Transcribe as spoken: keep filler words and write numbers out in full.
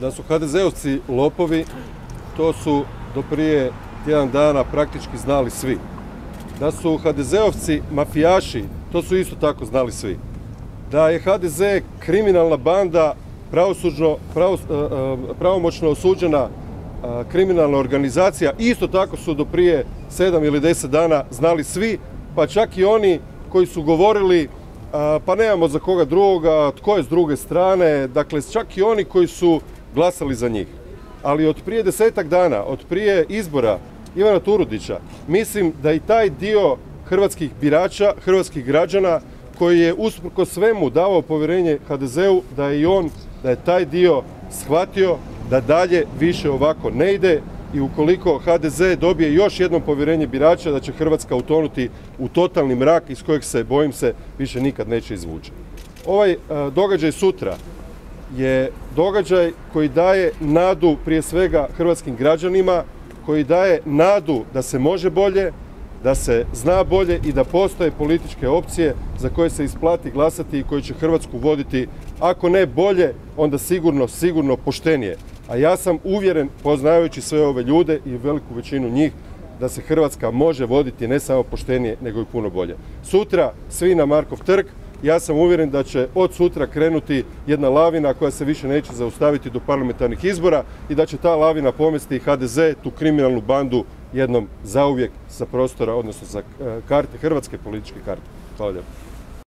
Da su ha de zeovci lopovi, to su do prije tjedan dana praktički znali svi. Da su ha de zeovci mafijaši, to su isto tako znali svi. Da je ha de ze kriminalna banda pravomoćno osuđena kriminalna organizacija, isto tako su do prije sedam ili deset dana znali svi, pa čak i oni koji su govorili pa nemamo za koga drugoga, tko je s druge strane, dakle čak i oni koji su glasali za njih. Ali od prije desetak dana, od prije izbora Ivana Turudića, mislim da i taj dio hrvatskih birača, hrvatskih građana, koji je usprkos svemu davao povjerenje ha de zeu, da je i on, da je taj dio shvatio da dalje više ovako ne ide i ukoliko ha de ze dobije još jednom povjerenje birača, da će Hrvatska utonuti u totalni mrak iz kojeg se, bojim se, više nikad neće izvući. Ovaj događaj sutra je događaj koji daje nadu prije svega hrvatskim građanima, koji daje nadu da se može bolje, da se zna bolje i da postoje političke opcije za koje se isplati glasati i koje će Hrvatsku voditi, ako ne bolje, onda sigurno, sigurno poštenije. A ja sam uvjeren, poznavajući sve ove ljude i veliku većinu njih, da se Hrvatska može voditi ne samo poštenije, nego i puno bolje. Sutra svi na Markov trg, ja sam uvjeren da će od sutra krenuti jedna lavina koja se više neće zaustaviti do parlamentarnih izbora i da će ta lavina pomesti ha de ze, tu kriminalnu bandu, jednom zauvijek sa prostora, odnosno sa karte, hrvatske političke karte. Hvala lijepo.